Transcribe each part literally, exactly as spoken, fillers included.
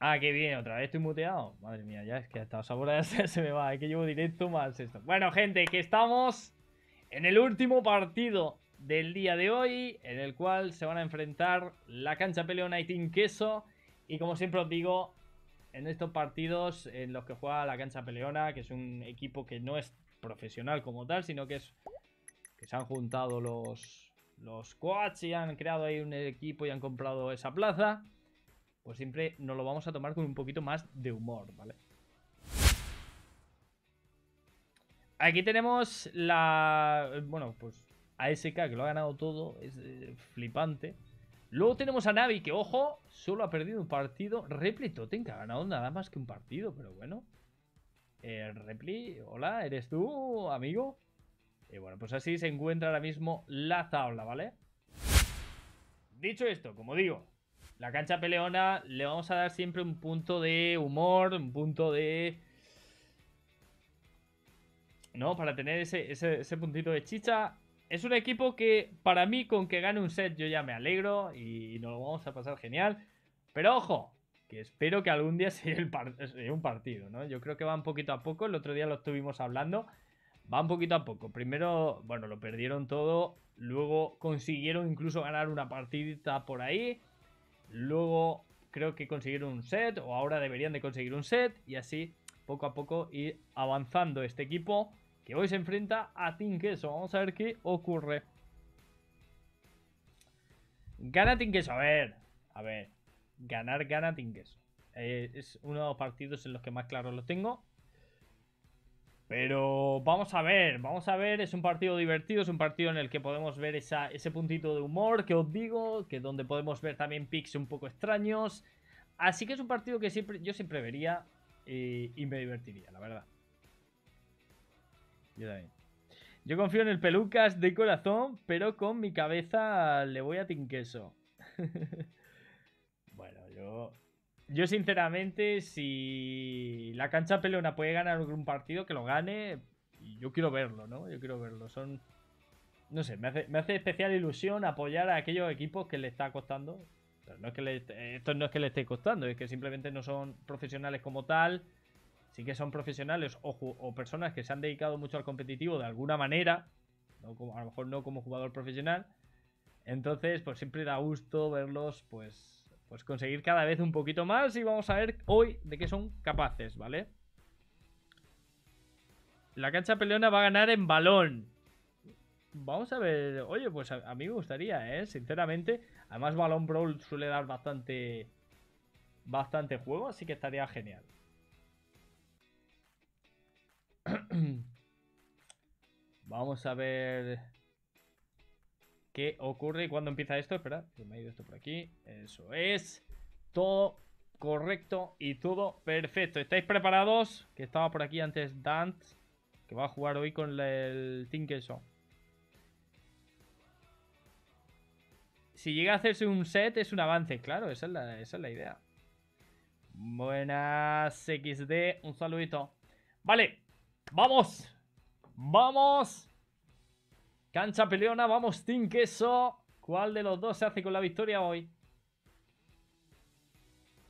Ah, qué bien, otra vez estoy muteado. Madre mía, ya es que hasta las horas se me va. Es que llevo directo más esto. Bueno, gente, que estamos en el último partido del día de hoy, en el cual se van a enfrentar La Cancha Peleona y Team Queso. Y como siempre os digo, en estos partidos en los que juega La Cancha Peleona, que es un equipo que no es profesional como tal, sino que es que se han juntado los, los coaches y han creado ahí un equipo y han comprado esa plaza, pues siempre nos lo vamos a tomar con un poquito más de humor, ¿vale? Aquí tenemos la... Bueno, pues A S K, que lo ha ganado todo, es eh, flipante. Luego tenemos a Navi, que, ojo, solo ha perdido un partido. Replitotem, que ha ganado nada más que un partido, pero bueno. Eh, Repli, hola, ¿eres tú, amigo? Y eh, bueno, pues así se encuentra ahora mismo la tabla, ¿vale? Dicho esto, como digo, La Cancha Peleona le vamos a dar siempre un punto de humor, un punto de... ¿no? Para tener ese, ese, ese puntito de chicha. Es un equipo que para mí con que gane un set yo ya me alegro y nos lo vamos a pasar genial. Pero ojo, que espero que algún día sea, el par sea un partido, ¿no? Yo creo que van poquito a poco, el otro día lo estuvimos hablando. Van poquito a poco. Primero, bueno, lo perdieron todo. Luego consiguieron incluso ganar una partidita por ahí. Luego creo que consiguieron un set, o ahora deberían de conseguir un set, y así poco a poco ir avanzando este equipo que hoy se enfrenta a Team Queso. Vamos a ver qué ocurre. Gana Team Queso, a ver, a ver, ganar gana Team Queso. Eh, es uno de los partidos en los que más claro lo tengo. Pero vamos a ver, vamos a ver, es un partido divertido, es un partido en el que podemos ver esa, ese puntito de humor que os digo, que donde podemos ver también picks un poco extraños. Así que es un partido que siempre, yo siempre vería y, y me divertiría, la verdad. Yo también. Yo confío en el Pelucas de corazón, pero con mi cabeza le voy a Team Queso. Bueno, yo... Yo sinceramente, si La Cancha Peleona puede ganar un partido, que lo gane, yo quiero verlo, ¿no? Yo quiero verlo, son... No sé, me hace, me hace especial ilusión apoyar a aquellos equipos que le está costando. Pero no es que le, esto no es que le esté costando, es que simplemente no son profesionales como tal. Sí que son profesionales o, o personas que se han dedicado mucho al competitivo de alguna manera, no como, a lo mejor no como jugador profesional. Entonces, pues siempre da gusto verlos, pues... Pues conseguir cada vez un poquito más y vamos a ver hoy de qué son capaces, ¿vale? La Cancha Peleona va a ganar en balón. Vamos a ver... Oye, pues a, a mí me gustaría, ¿eh? Sinceramente. Además, Balón Brawl suele dar bastante... Bastante juego, así que estaría genial. Vamos a ver... ¿Qué ocurre y cuándo empieza esto? Espera, que me ha ido esto por aquí. Eso es. Todo correcto y todo perfecto. ¿Estáis preparados? Que estaba por aquí antes Dant, que va a jugar hoy con el Team Queso. Si llega a hacerse un set, es un avance. Claro, esa es la, esa es la idea. Buenas, equis de. Un saludito. Vale, vamos. Vamos. Cancha Peleona, vamos Team Queso. ¿Cuál de los dos se hace con la victoria hoy?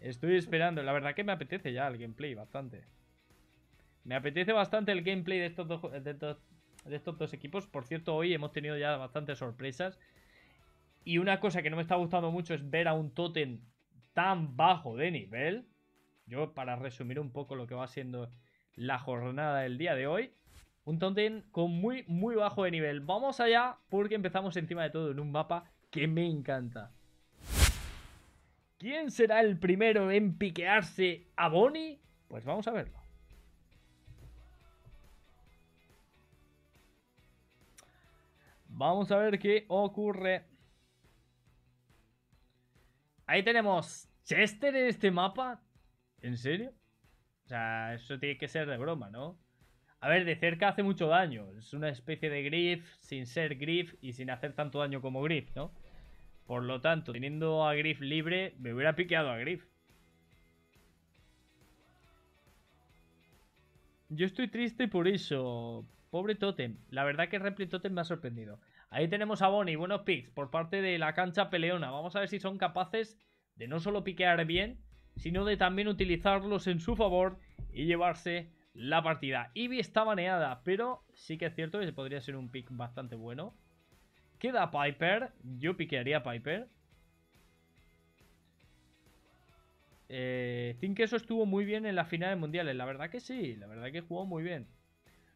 Estoy esperando. La verdad que me apetece ya el gameplay bastante. Me apetece bastante el gameplay de estos dos, de estos, de estos dos equipos. Por cierto, hoy hemos tenido ya bastantes sorpresas. Y una cosa que no me está gustando mucho es ver a un tótem tan bajo de nivel. Yo, para resumir un poco lo que va siendo la jornada del día de hoy. Un tótem con muy, muy bajo de nivel. Vamos allá porque empezamos encima de todo en un mapa que me encanta. ¿Quién será el primero en piquearse a Bonnie? Pues vamos a verlo. Vamos a ver qué ocurre. Ahí tenemos Chester en este mapa. ¿En serio? O sea, eso tiene que ser de broma, ¿no? A ver, de cerca hace mucho daño. Es una especie de Griff sin ser Griff y sin hacer tanto daño como Griff, ¿no? Por lo tanto, teniendo a Griff libre, me hubiera piqueado a Griff. Yo estoy triste por eso. Pobre tótem. La verdad que Replitotem me ha sorprendido. Ahí tenemos a Bonnie. Buenos picks por parte de La Cancha Peleona. Vamos a ver si son capaces de no solo piquear bien, sino de también utilizarlos en su favor y llevarse la partida. Ivy está baneada, pero sí que es cierto que podría ser un pick bastante bueno. Queda Piper, yo piquearía Piper. Eh, Team Queso estuvo muy bien en las finales mundiales, la verdad que sí, la verdad que jugó muy bien.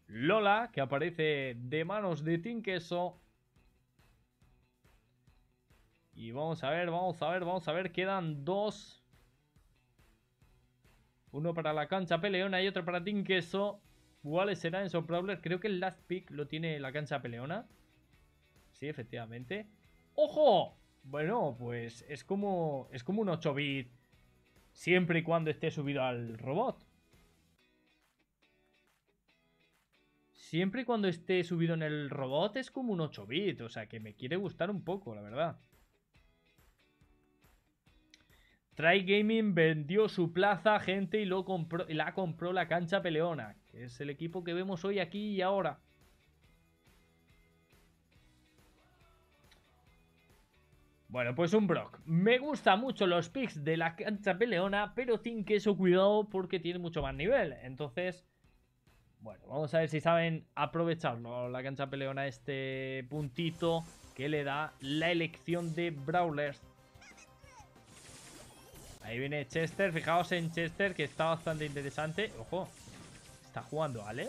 Lola, que aparece de manos de Team Queso. Y vamos a ver, vamos a ver, vamos a ver, quedan dos. Uno para la cancha Peleona y otro para Team Queso. ¿Cuáles serán esos brawlers? Creo que el last pick lo tiene la cancha Peleona. Sí, efectivamente. ¡Ojo! Bueno, pues es como, es como un ocho bit. Siempre y cuando esté subido al robot. Siempre y cuando esté subido en el robot es como un ocho bit. O sea, que me quiere gustar un poco, la verdad. Try Gaming vendió su plaza, gente, y lo compró, la compró la cancha Peleona, que es el equipo que vemos hoy aquí y ahora. Bueno, pues un Brock. Me gustan mucho los picks de la cancha Peleona, pero Team Queso cuidado porque tiene mucho más nivel. Entonces, bueno, vamos a ver si saben aprovecharlo la cancha Peleona, este puntito que le da la elección de brawlers. Ahí viene Chester, fijaos en Chester, que está bastante interesante. Ojo, está jugando Ale.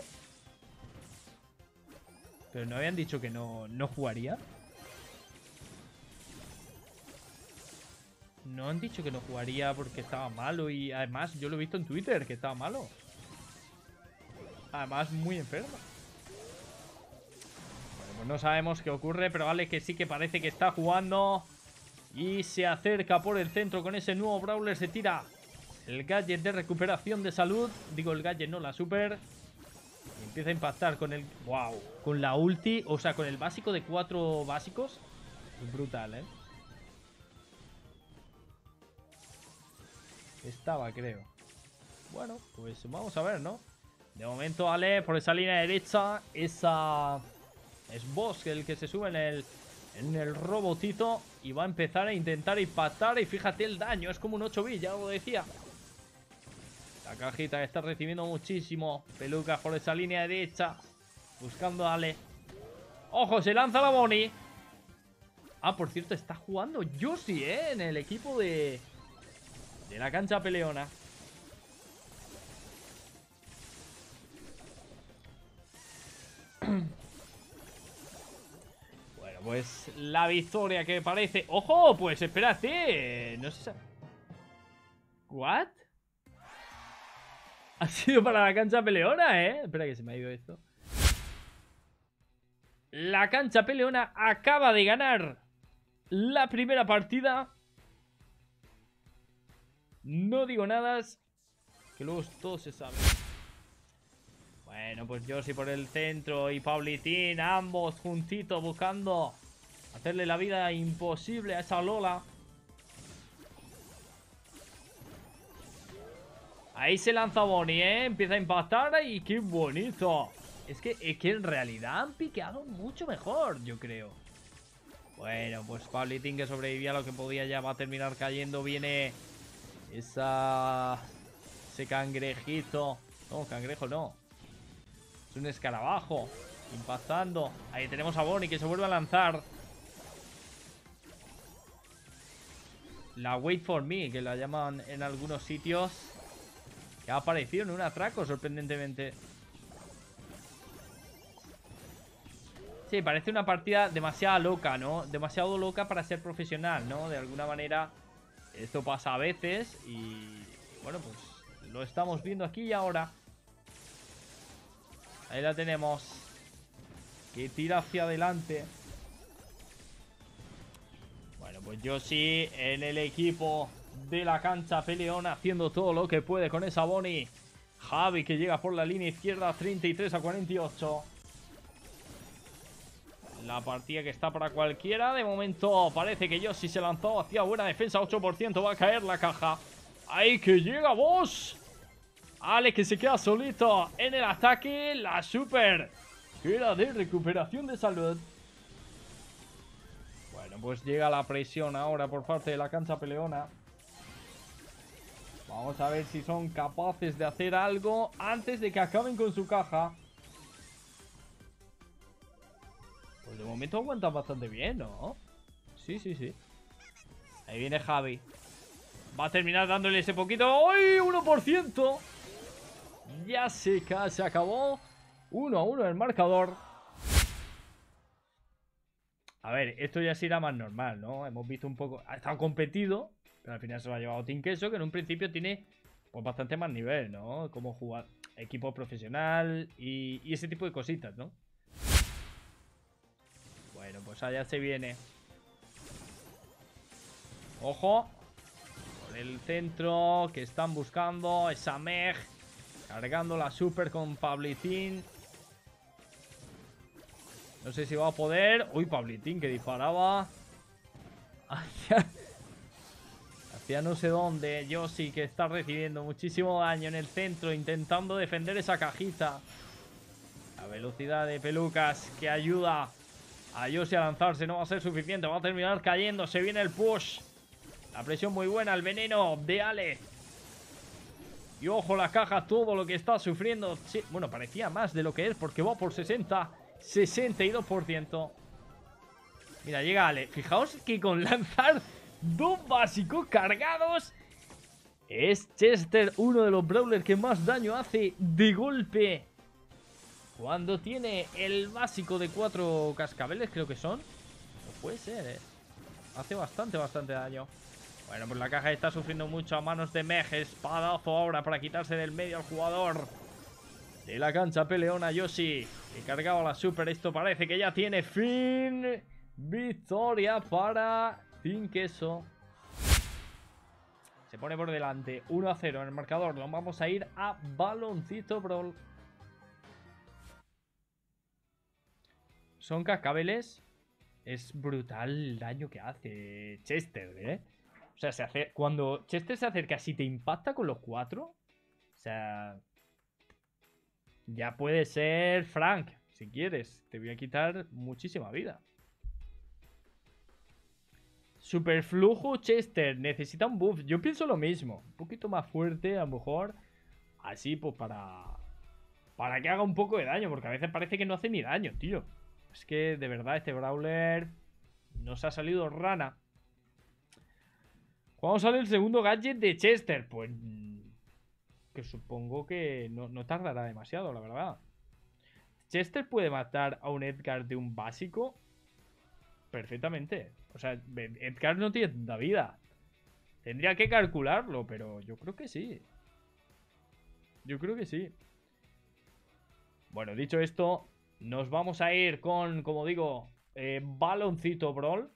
Pero no habían dicho que no, no jugaría. No han dicho que no jugaría porque estaba malo. Y además yo lo he visto en Twitter, que estaba malo. Además muy enfermo. Bueno, pues no sabemos qué ocurre, pero vale que sí que parece que está jugando. Y se acerca por el centro con ese nuevo brawler. Se tira el gadget de recuperación de salud. Digo el gadget, no la super. Y empieza a impactar con el... ¡Wow! Con la ulti, o sea, con el básico de cuatro básicos. Brutal, ¿eh? Estaba, creo. Bueno, pues vamos a ver, ¿no? De momento, Ale, por esa línea derecha, esa... Es Bosch el que se sube en el, en el robotito y va a empezar a intentar impactar. Y fíjate el daño, es como un ocho bit, ya lo decía. La cajita que está recibiendo muchísimo. Pelucas por esa línea derecha, buscando a Ale. ¡Ojo, se lanza la Bonnie! Ah, por cierto, está jugando Yoshi, ¿eh? En el equipo de... de la cancha Peleona. Bueno, pues la victoria que parece... ¡Ojo! Pues espérate. No sé... ¿What? Ha sido para la cancha Peleona, ¿eh? Espera que se me ha ido esto. La cancha Peleona acaba de ganar la primera partida. No digo nada, que luego todo se sabe. Bueno, pues Yoshi por el centro y Pablitín, ambos juntitos buscando hacerle la vida imposible a esa Lola. Ahí se lanza Bonnie, ¿eh? Empieza a impactar y qué bonito. Es que, es que en realidad han piqueado mucho mejor, yo creo. Bueno, pues Pablitín, que sobrevivía a lo que podía, ya va a terminar cayendo. Viene... Esa... Ese cangrejito. No, cangrejo no. Es un escarabajo. Impactando. Ahí tenemos a Bonnie que se vuelve a lanzar. La Wait for Me, que la llaman en algunos sitios. Que ha aparecido en un atraco, sorprendentemente. Sí, parece una partida demasiado loca, ¿no? Demasiado loca para ser profesional, ¿no? De alguna manera... Esto pasa a veces y, bueno, pues lo estamos viendo aquí y ahora. Ahí la tenemos. Que tira hacia adelante. Bueno, pues Yoshi en el equipo de la cancha Peleona haciendo todo lo que puede con esa Bonnie. Javi que llega por la línea izquierda, treinta y tres a cuarenta y ocho. La partida que está para cualquiera. De momento parece que Yoshi se lanzó hacia buena defensa. ocho por ciento va a caer la caja. ¡Ahí que llega Bosch! Ale que se queda solito en el ataque. La super. Que era de recuperación de salud. Bueno, pues llega la presión ahora por parte de la cancha Peleona. Vamos a ver si son capaces de hacer algo antes de que acaben con su caja. Pues de momento aguantan bastante bien, ¿no? Sí, sí, sí. Ahí viene Javi. Va a terminar dándole ese poquito. ¡Ay, uno por ciento! Ya se casi acabó. uno a uno el marcador. A ver, esto ya será más normal, ¿no? Hemos visto un poco... Ha estado competido, pero al final se lo ha llevado Team Queso, que en un principio tiene pues bastante más nivel, ¿no? Como jugar equipo profesional y, y ese tipo de cositas, ¿no? Bueno, pues allá se viene. Ojo. Por el centro que están buscando. Esa Meg. Cargando la super con Pablitín. No sé si va a poder... Uy, Pablitín que disparaba. Hacia... Hacia no sé dónde. Yoshi que está recibiendo muchísimo daño en el centro. Intentando defender esa cajita. La velocidad de Pelucas que ayuda a Yoshi a lanzarse. No va a ser suficiente. Va a terminar cayendo. Se viene el push. La presión muy buena. El veneno de Ale. Y ojo la caja. Todo lo que está sufriendo. Bueno, parecía más de lo que es. Porque va por sesenta. sesenta y dos por ciento. Mira, llega Ale. Fijaos que con lanzar dos básicos cargados es Chester uno de los brawlers que más daño hace de golpe. Cuando tiene el básico de cuatro cascabeles, creo que son. No puede ser, eh. Hace bastante, bastante daño. Bueno, pues la caja está sufriendo mucho a manos de Meg. Espadazo ahora para quitarse del medio al jugador de la cancha peleona, Yoshi. Que cargaba la super. Esto parece que ya tiene fin. Victoria para Team Queso. Se pone por delante. uno a cero en el marcador. Nos vamos a ir a Baloncito Brawl. Son cascabeles. Es brutal el daño que hace Chester, ¿eh? O sea, se hace, cuando Chester se acerca, si te impacta con los cuatro, o sea, ya puede ser Frank, si quieres. Te voy a quitar muchísima vida. Superflujo Chester. Necesita un buff. Yo pienso lo mismo. Un poquito más fuerte, a lo mejor. Así, pues, para... Para que haga un poco de daño. Porque a veces parece que no hace ni daño, tío. Es que de verdad este brawler nos ha salido rana. ¿Cuándo sale el segundo gadget de Chester? Pues que supongo que no, no tardará demasiado, la verdad. Chester puede matar a un Edgar de un básico perfectamente. O sea, Edgar no tiene tanta vida. Tendría que calcularlo, pero yo creo que sí. Yo creo que sí. Bueno, dicho esto... Nos vamos a ir con, como digo, eh, Baloncito Brawl.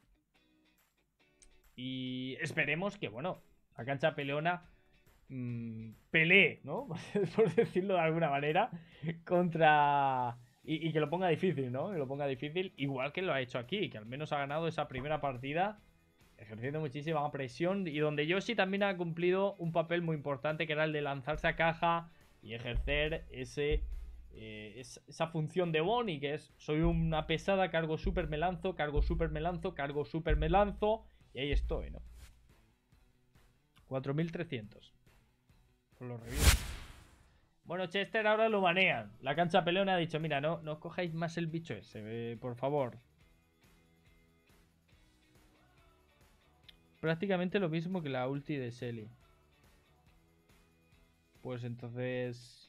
Y esperemos que, bueno, la cancha peleona mmm, pelee, ¿no? Por decirlo de alguna manera, contra... Y, y que lo ponga difícil, ¿no? Que lo ponga difícil, igual que lo ha hecho aquí, que al menos ha ganado esa primera partida ejerciendo muchísima presión. Y donde Yoshi también ha cumplido un papel muy importante, que era el de lanzarse a caja y ejercer ese... Eh, es, esa función de Bonnie, que es soy una pesada, cargo super, me lanzo, cargo super, me lanzo, cargo super, me lanzo y ahí estoy, ¿no? cuatro mil trescientos con los reviews. Bueno, Chester ahora lo banean. La cancha peleona ha dicho, mira, no, no os cojáis más el bicho ese, eh, por favor. Prácticamente lo mismo que la ulti de Shelly. Pues entonces...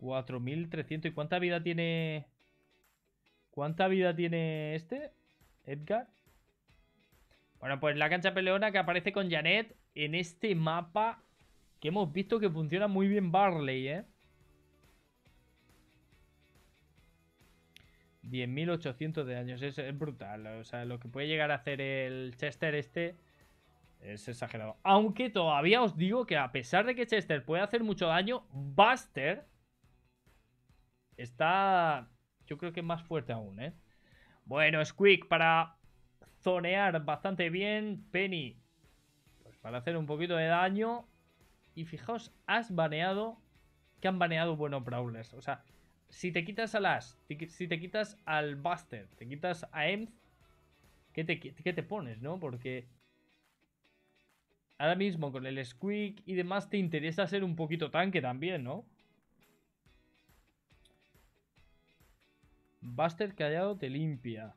cuatro mil trescientos. ¿Y cuánta vida tiene? ¿Cuánta vida tiene este? Edgar. Bueno, pues la cancha peleona que aparece con Janet en este mapa que hemos visto que funciona muy bien Barley, ¿eh? diez mil ochocientos de daño. Es, es brutal. O sea, lo que puede llegar a hacer el Chester este es exagerado. Aunque todavía os digo que a pesar de que Chester puede hacer mucho daño, Buster... Está, yo creo que más fuerte aún, ¿eh? Bueno, Squeak para zonear bastante bien. Penny, pues para hacer un poquito de daño. Y fijaos, has baneado, que han baneado buenos brawlers. O sea, si te quitas al Ash, si te quitas al Buster, te quitas a Ems, ¿qué te, qué te pones, no? Porque Ahora mismo con el Squeak y demás te interesa ser un poquito tanque también, ¿no? Buster callado te limpia.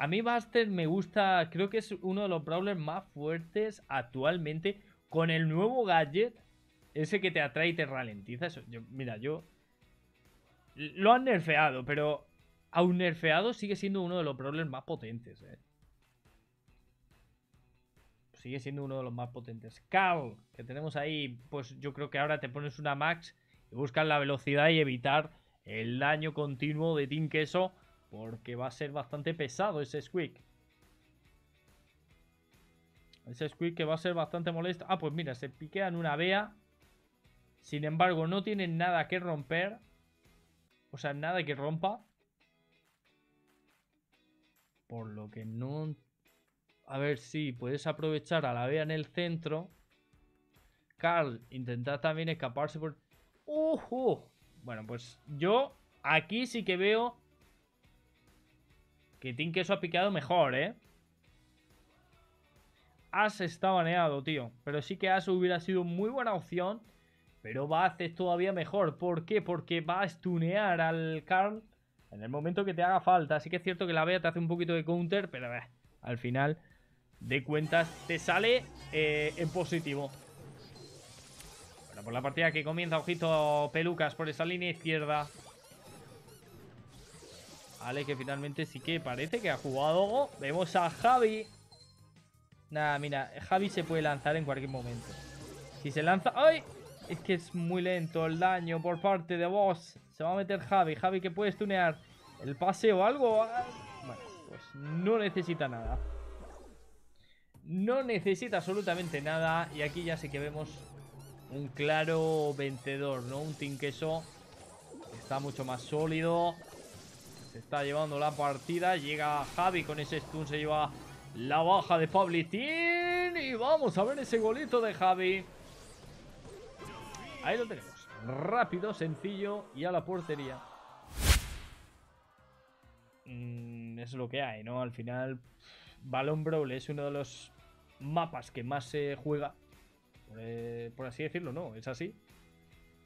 A mí Buster me gusta, creo que es uno de los brawlers más fuertes actualmente. Con el nuevo gadget, ese que te atrae y te ralentiza. Eso, yo, mira, yo... Lo han nerfeado, pero aún nerfeado sigue siendo uno de los brawlers más potentes, eh. Sigue siendo uno de los más potentes. Carl, que tenemos ahí, pues yo creo que ahora te pones una max y buscas la velocidad y evitar el daño continuo de Team Queso, porque va a ser bastante pesado ese Squeak. Ese Squeak que va a ser bastante molesto. Ah, pues mira, se piquean una vea. Sin embargo, no tienen nada que romper. O sea, nada que rompa. Por lo que no... A ver si puedes aprovechar a la vea en el centro. Carl, intenta también escaparse por... ¡Ojo! Bueno, pues yo aquí sí que veo que Team Queso ha picado mejor, ¿eh? Ash está baneado, tío. Pero sí que Ash hubiera sido muy buena opción. Pero va a hacer todavía mejor. ¿Por qué? Porque va a stunear al Carl en el momento que te haga falta. Así que es cierto que la vea te hace un poquito de counter, pero eh, al final de cuentas te sale eh, en positivo. Bueno, por la partida que comienza, ojito Pelucas por esa línea izquierda. Ale, que finalmente sí que parece que ha jugado. Oh, vemos a Javi. Nada, mira, Javi se puede lanzar en cualquier momento. Si se lanza... ¡Ay! Es que es muy lento el daño por parte de Boss. Se va a meter Javi. Javi, que puede stunear el pase o algo. Bueno, pues no necesita nada. No necesita absolutamente nada. Y aquí ya sí que vemos un claro vencedor, ¿no? Un Team Queso está mucho más sólido. Se está llevando la partida. Llega Javi con ese stun. Se lleva la baja de Pablitín. Y vamos a ver ese golito de Javi. Ahí lo tenemos. Rápido, sencillo y a la portería. Mm, es lo que hay, ¿no? Al final, Balón Brawl es uno de los mapas que más se juega. Por, eh, por así decirlo, ¿no? Es así.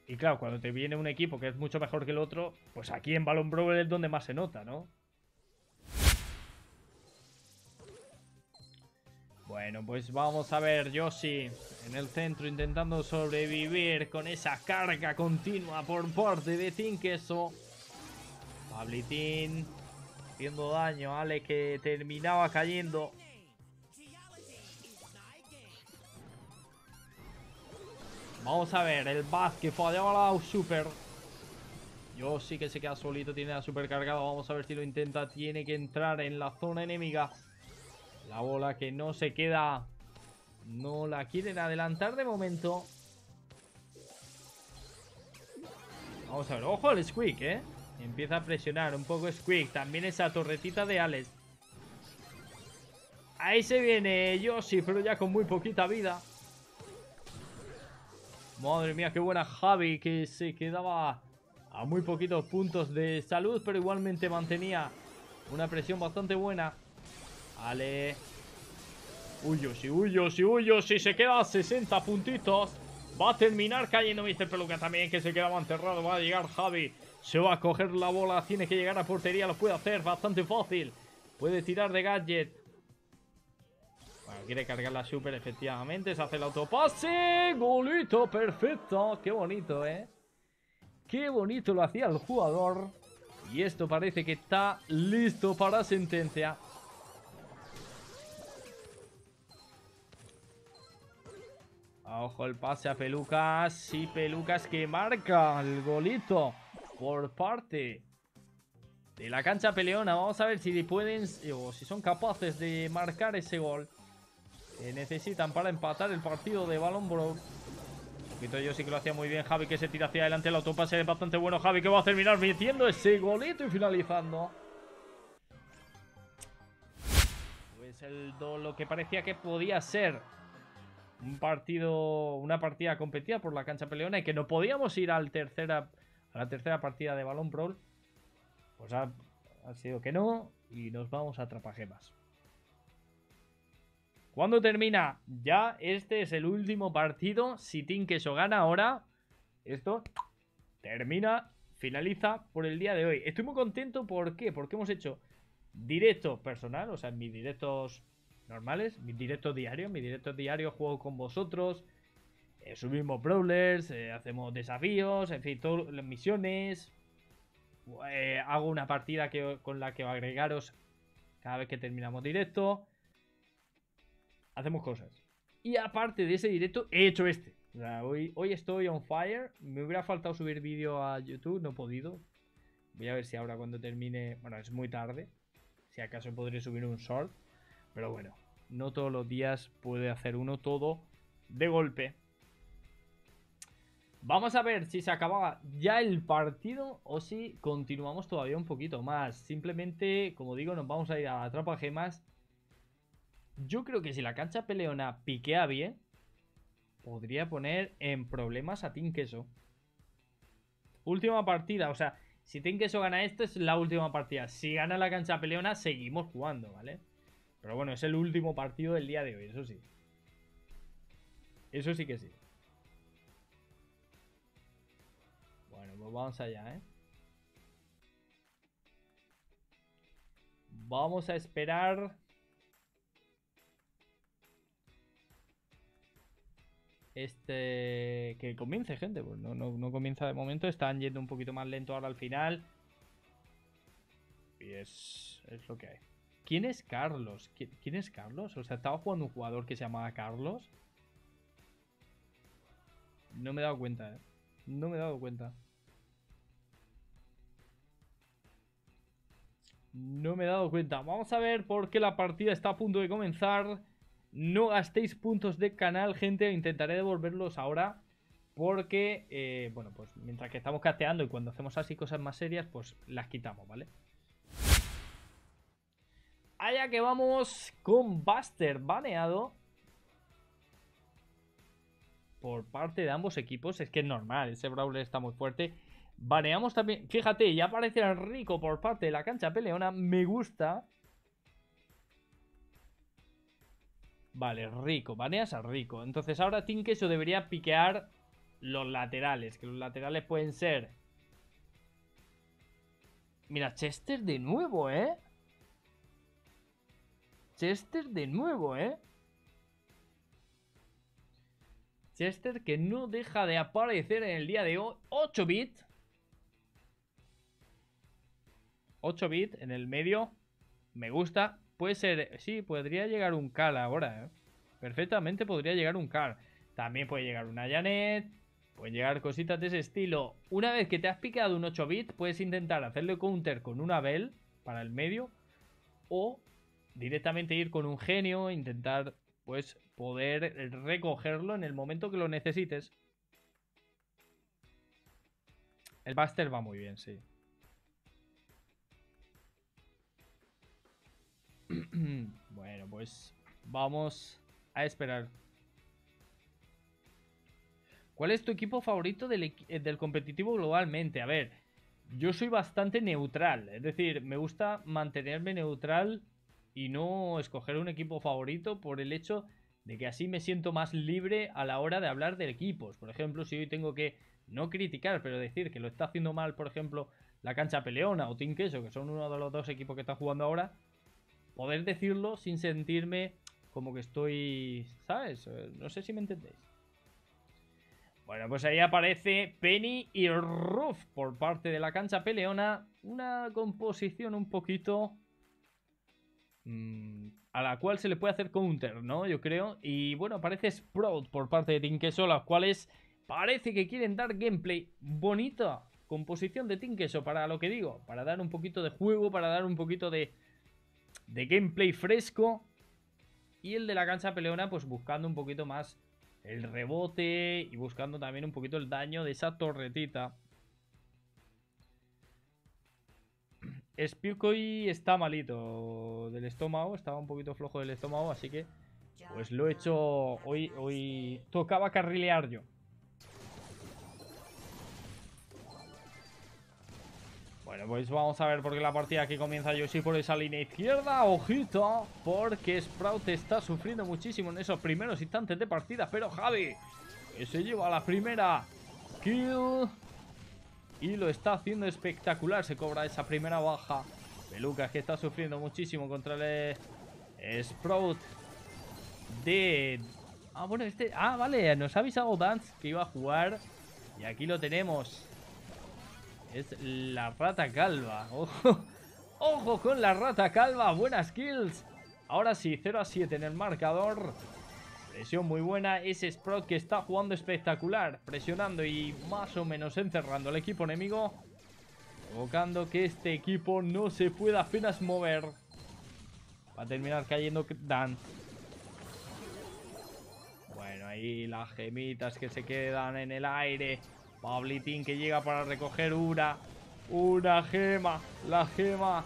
Y claro, cuando te viene un equipo que es mucho mejor que el otro, pues aquí en Balón Brawl es donde más se nota, ¿no? Bueno, pues vamos a ver Yoshi en el centro intentando sobrevivir con esa carga continua por parte de Team Queso. Pablitín haciendo daño, Ale, que terminaba cayendo. Vamos a ver, el Baz que fallaba la super. Yo sí que se queda solito, tiene la super cargada. Vamos a ver si lo intenta, tiene que entrar en la zona enemiga. La bola que no se queda. No la quieren adelantar de momento. Vamos a ver, ojo al Squeak, eh. Empieza a presionar un poco Squeak. También esa torretita de Alex. Ahí se viene Yoshi, pero ya con muy poquita vida. Madre mía, qué buena Javi, que se quedaba a muy poquitos puntos de salud, pero igualmente mantenía una presión bastante buena. Ale. Uy, Yoshi, uy, Yoshi, uy, Yoshi. Se queda a sesenta puntitos. Va a terminar cayendo míster Peluca también, que se quedaba enterrado. Va a llegar Javi. Se va a coger la bola. Tiene que llegar a portería. Lo puede hacer bastante fácil. Puede tirar de gadget. Bueno, quiere cargar la super, efectivamente. Se hace el autopase. Golito perfecto. Qué bonito, ¿eh? Qué bonito lo hacía el jugador. Y esto parece que está listo para sentencia. Ojo el pase a Pelucas. Y Pelucas que marca el golito por parte de la cancha peleona. Vamos a ver si pueden o si son capaces de marcar ese gol que necesitan para empatar el partido de Balón Brawl. Yo sí que lo hacía muy bien Javi, que se tira hacia adelante. El autopase es bastante bueno. Javi, que va a terminar metiendo ese golito y finalizando. Pues el lo que parecía que podía ser un partido, una partida competida por la cancha peleona y que no podíamos ir al tercera, a la tercera partida de Balón Brawl, pues ha, ha sido que no y nos vamos a Trapagemas. ¿Cuándo termina? Ya, este es el último partido. Si Team Queso gana ahora, esto termina, finaliza por el día de hoy. Estoy muy contento, ¿por qué? Porque hemos hecho directos personal, o sea, mis directos normales, mis directos diarios, mis directos diarios juego con vosotros, eh, subimos brawlers, eh, hacemos desafíos, en fin, todas las misiones, eh, hago una partida que, con la que agregaros cada vez que terminamos directo. Hacemos cosas. Y aparte de ese directo, he hecho este. O sea, hoy, hoy estoy on fire. Me hubiera faltado subir vídeo a YouTube, no he podido. Voy a ver si ahora cuando termine... Bueno, es muy tarde. Si acaso podré subir un short. Pero bueno, no todos los días puede hacer uno todo de golpe. Vamos a ver si se acababa ya el partido o si continuamos todavía un poquito más. Simplemente, como digo, nos vamos a ir a la trampa gemas. Yo creo que si la cancha peleona piquea bien, podría poner en problemas a Team Queso. Última partida, o sea, si Team Queso gana esto es la última partida. Si gana la cancha peleona seguimos jugando, ¿vale? Pero bueno, es el último partido del día de hoy, eso sí. Eso sí que sí. Bueno, pues vamos allá, ¿eh? Vamos a esperar... Este... Que comience, gente. Pues no, no, no comienza de momento. Están yendo un poquito más lento ahora al final. Y es... Es lo que hay. ¿Quién es Carlos? ¿Qui- ¿Quién es Carlos? O sea, estaba jugando un jugador que se llamaba Carlos. No me he dado cuenta, eh. No me he dado cuenta. No me he dado cuenta. Vamos a ver por qué la partida está a punto de comenzar. No gastéis puntos de canal, gente. Intentaré devolverlos ahora porque, eh, bueno, pues mientras que estamos casteando y cuando hacemos así cosas más serias, pues las quitamos, ¿vale? Allá que vamos con Buster baneado por parte de ambos equipos. Es que es normal, ese brawler está muy fuerte. Baneamos también... Fíjate, ya aparece el rico por parte de la cancha peleona. Me gusta... Vale, rico, baneas a rico. Entonces ahora Team Queso debería piquear los laterales, que los laterales pueden ser... Mira, Chester de nuevo, ¿eh? Chester de nuevo, ¿eh? Chester que no deja de aparecer en el día de hoy. ocho bit. ocho bit en el medio. Me gusta. Puede ser, sí, podría llegar un Carl ahora, ¿eh? Perfectamente podría llegar un Carl. También puede llegar una Janet. Pueden llegar cositas de ese estilo. Una vez que te has picado un ocho bit, puedes intentar hacerle counter con una Bell para el medio. O directamente ir con un genio. Intentar, pues, poder recogerlo en el momento que lo necesites. El Buster va muy bien, sí. Bueno, pues vamos a esperar. ¿Cuál es tu equipo favorito del, del competitivo globalmente? A ver, yo soy bastante neutral. Es decir, me gusta mantenerme neutral y no escoger un equipo favorito por el hecho de que así me siento más libre a la hora de hablar de equipos. Por ejemplo, si hoy tengo que no criticar, pero decir que lo está haciendo mal, por ejemplo, la cancha peleona o Team Queso, que son uno de los dos equipos que están jugando ahora, poder decirlo sin sentirme como que estoy... ¿Sabes? No sé si me entendéis. Bueno, pues ahí aparece Penny y Ruff por parte de la cancha peleona. Una composición un poquito... Mmm, a la cual se le puede hacer counter, ¿no? Yo creo. Y bueno, aparece Sprout por parte de Team Queso, las cuales parece que quieren dar gameplay. Bonita composición de Team Queso para lo que digo. Para dar un poquito de juego, para dar un poquito de... de gameplay fresco. Y el de la cancha peleona pues buscando un poquito más el rebote y buscando también un poquito el daño de esa torretita. Squeak hoy está malito del estómago, estaba un poquito flojo del estómago, así que pues lo he hecho hoy, hoy tocaba carrilear yo. Bueno, pues vamos a ver porque la partida aquí comienza Yoshi por esa línea izquierda. Ojito, porque Sprout está sufriendo muchísimo en esos primeros instantes de partida. Pero Javi, que se lleva la primera kill y lo está haciendo espectacular. Se cobra esa primera baja. Pelucas, que está sufriendo muchísimo contra el Sprout de... Ah, bueno, este... Ah, vale, nos ha avisado Dance que iba a jugar. Y aquí lo tenemos. Es la rata calva. Ojo, ojo con la rata calva. Buenas kills. Ahora sí, cero a siete en el marcador. Presión muy buena. Ese Sprout que está jugando espectacular. Presionando y más o menos encerrando al equipo enemigo. Provocando que este equipo no se pueda apenas mover. Va a terminar cayendo Dant. Bueno, ahí las gemitas que se quedan en el aire. Pablitín que llega para recoger una. Una gema. La gema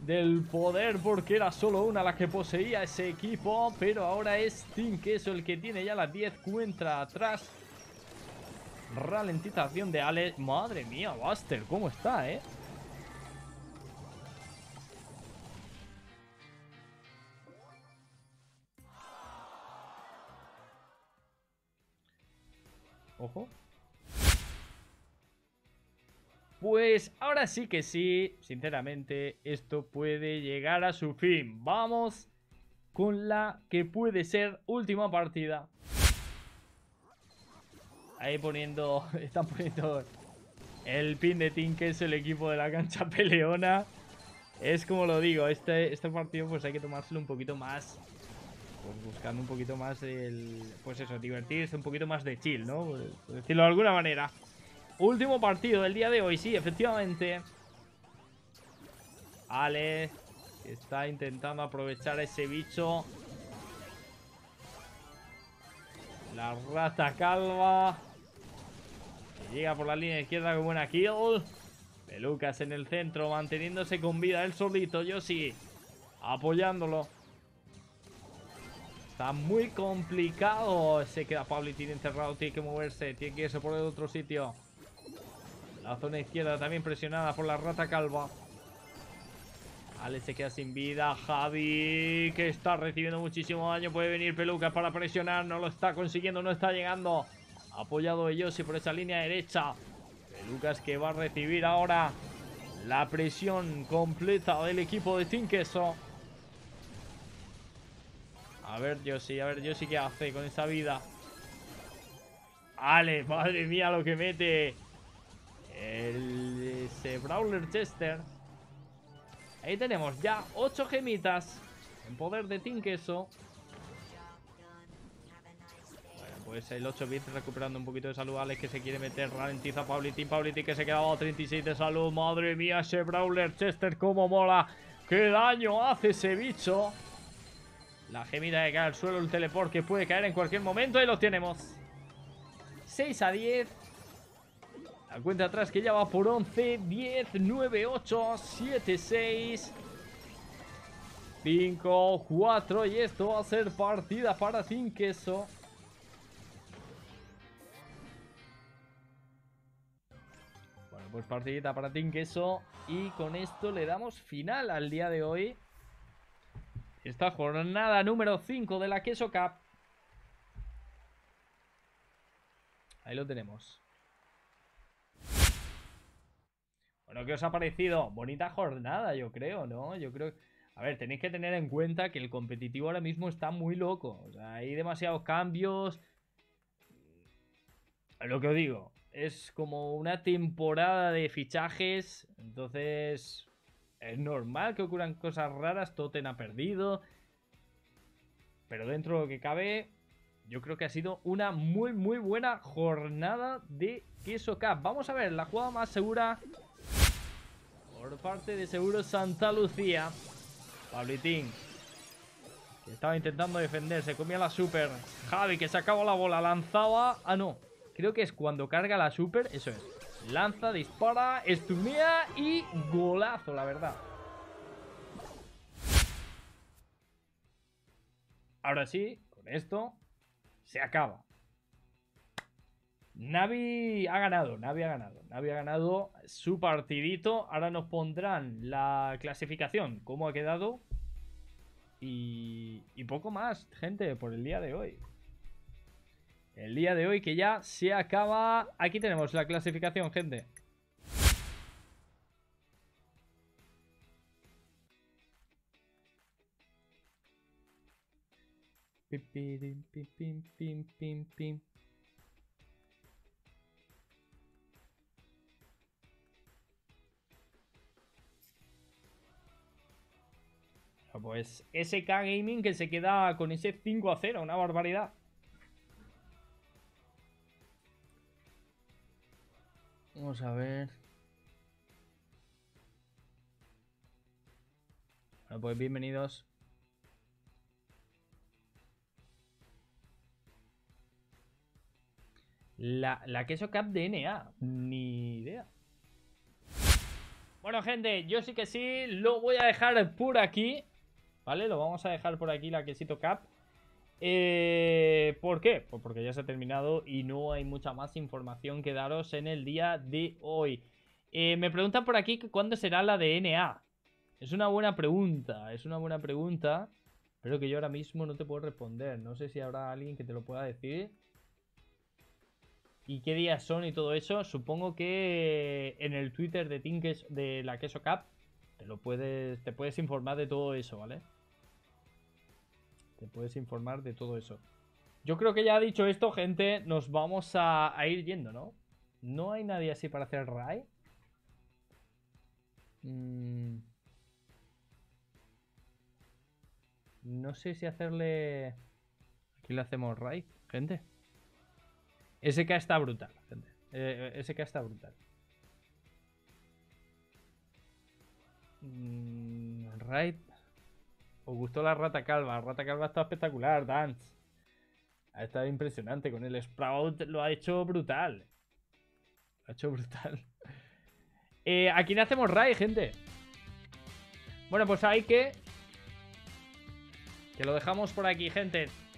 del poder, porque era solo una la que poseía ese equipo. Pero ahora es Team Queso el que tiene ya las diez cuenta atrás. Ralentización de Ale. Madre mía, Buster, ¿cómo está, eh? Ojo. Pues ahora sí que sí, sinceramente, esto puede llegar a su fin. Vamos con la que puede ser última partida. Ahí poniendo, están poniendo el pin de Team, que es el equipo de la cancha peleona. Es como lo digo, este, este partido pues hay que tomárselo un poquito más. Pues buscando un poquito más el... Pues eso, divertirse, un poquito más de chill, ¿no? Por decirlo de alguna manera. Último partido del día de hoy, sí, efectivamente. Ale está intentando aprovechar ese bicho. La rata calva. Que llega por la línea izquierda con buena kill. Pelucas en el centro, manteniéndose con vida él solito. Yoshi apoyándolo. Está muy complicado. Se queda Pablitín encerrado. Tiene que moverse. Tiene que irse por el otro sitio. La zona izquierda también presionada por la rata calva. Ale se queda sin vida. Javi, que está recibiendo muchísimo daño. Puede venir Pelucas para presionar. No lo está consiguiendo. No está llegando. Apoyado de Yoshi por esa línea derecha. Pelucas que va a recibir ahora la presión completa del equipo de Team Queso. A ver, Yoshi, a ver, Yoshi, ¿qué hace con esa vida? Ale, madre mía, lo que mete el, ese Brawler Chester. Ahí tenemos ya ocho gemitas en poder de Team Queso. Bueno, pues el ocho bit recuperando un poquito de salud. Ale, que se quiere meter, ralentiza Pablitín. Pablitín que se quedaba a treinta y seis de salud. Madre mía, ese Brawler Chester, cómo mola. ¡Qué daño hace ese bicho! La gemita de caer al suelo, el teleport que puede caer en cualquier momento. Y los tenemos. seis a diez. La cuenta atrás que ya va por once. diez, nueve, ocho, siete, seis. cinco, cuatro. Y esto va a ser partida para Team Queso. Bueno, pues partidita para Team Queso. Y con esto le damos final al día de hoy. Esta jornada número cinco de la Queso Cup. Ahí lo tenemos. Bueno, ¿qué os ha parecido? Bonita jornada, yo creo, ¿no? Yo creo... A ver, tenéis que tener en cuenta que el competitivo ahora mismo está muy loco. O sea, hay demasiados cambios. Lo que os digo, es como una temporada de fichajes. Entonces... Es normal que ocurran cosas raras. Totem ha perdido. Pero dentro de lo que cabe, yo creo que ha sido una muy, muy buena jornada de Queso Cup. Vamos a ver la jugada más segura por parte de Seguro Santa Lucía. Pablitín, que estaba intentando defenderse. Comía la super. Javi, que sacaba la bola. Lanzaba. Ah, no. Creo que es cuando carga la super. Eso es. Lanza, dispara, estunea y golazo, la verdad. Ahora sí, con esto se acaba. Navi ha ganado, Navi ha ganado, Navi ha ganado su partidito. Ahora nos pondrán la clasificación, cómo ha quedado y, y poco más, gente, por el día de hoy. El día de hoy que ya se acaba. Aquí tenemos la clasificación, gente. Pim, pim, pim, pim, pim, pim. Pues S K Gaming que se queda con ese cinco a cero, una barbaridad. Vamos a ver. Bueno, pues bienvenidos. La, la Queso Cup de N A, ni idea. Bueno, gente, yo sí que sí, lo voy a dejar por aquí. ¿Vale? Lo vamos a dejar por aquí, la Quesito Cup. Eh, ¿Por qué? Pues porque ya se ha terminado y no hay mucha más información que daros en el día de hoy. Eh, me preguntan por aquí cuándo será la de N A. Es una buena pregunta, es una buena pregunta, pero que yo ahora mismo no te puedo responder. No sé si habrá alguien que te lo pueda decir. ¿Y qué días son y todo eso? Supongo que en el Twitter de Team Queso, de la Queso Cup, te lo puedes, te puedes informar de todo eso, ¿vale? Te puedes informar de todo eso. Yo creo que ya dicho esto, gente, nos vamos a, a ir yendo, ¿no? ¿No hay nadie así para hacer raid? Mm. No sé si hacerle... Aquí le hacemos raid, gente. S K está brutal, gente. Eh, S K está brutal. Mm, raid. Os gustó la rata calva. Rata calva está espectacular. Dance ha estado impresionante con el Sprout. Lo ha hecho brutal. Lo ha hecho brutal. eh, Aquí no hacemos raid, gente. Bueno, pues hay que... Que lo dejamos por aquí, gente.